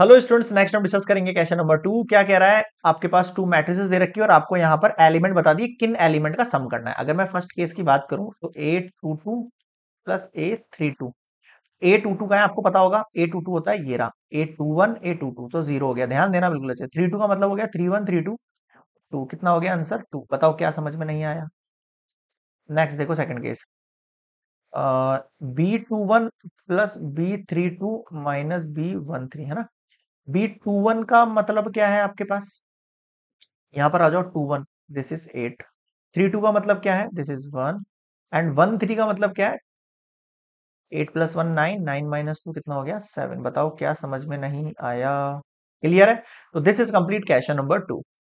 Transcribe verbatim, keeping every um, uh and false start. Hello students, next हम discuss करेंगे question number two. क्या कह रहा है, आपके पास टू मैट्रिसेस दे रखी है और आपको यहाँ पर एलिमेंट बता दिए किन एलिमेंट का सम करना है। अगर मैं फर्स्ट केस की बात करूं तो A two two plus A three two, A two two का है आपको पता होगा, ए टू टू होता है ये रहा, A two one A two two तो जीरो हो गया, ध्यान देना बिल्कुल अच्छे। थ्री टू का मतलब हो गया three one three two two, कितना हो गया आंसर टू। बताओ क्या समझ में नहीं आया। नेक्स्ट देखो second case, B two one plus B three two minus B one three, है ना। बी टू वन का मतलब क्या है आपके पास, यहाँ पर आ जाओ two one, this is eight. Three two का मतलब क्या है, this is one, and one three का मतलब क्या है, eight plus one nine, nine minus two कितना हो गया सेवन। बताओ क्या समझ में नहीं आया। क्लियर है, तो this is complete question number to.